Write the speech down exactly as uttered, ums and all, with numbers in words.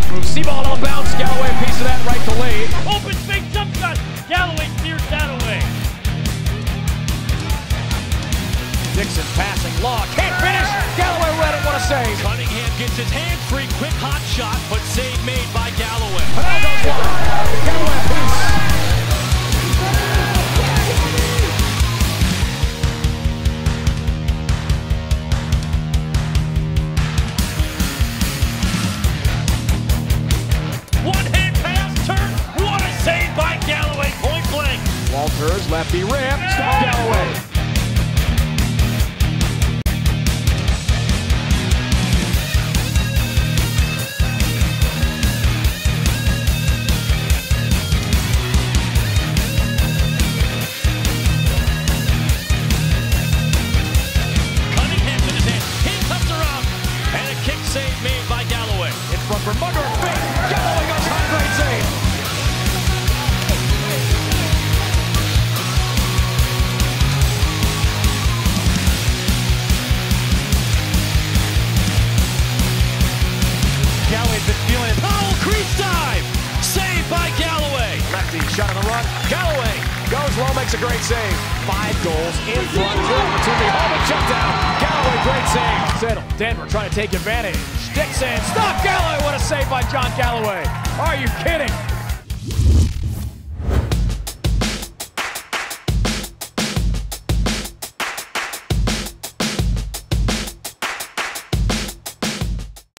shot move. See ball out of bounds. Galloway, a piece of that right to lane. Open big jump shot. Galloway steers that away. Dixon passing. Law can't finish. Galloway read it. What a save. Cunningham gets his hand free. Quick hot shot, but save made by Galloway. Ronaldo's wide. Galloway piece. Walters, lefty ramp, stop Galloway. Cunningham in his hand, he comes around, and a kick save made by Galloway. In front from Mugger, face, Galloway goes high, great save. Galloway's been feeling it. Oh, crease dive! Saved by Galloway. Lefty shot on the run. Galloway goes low, makes a great save. Five goals in front. To the home and shut down. Galloway, great save. Settle. Denver trying to take advantage. Dixon, stop Galloway. What a save by John Galloway. Are you kidding?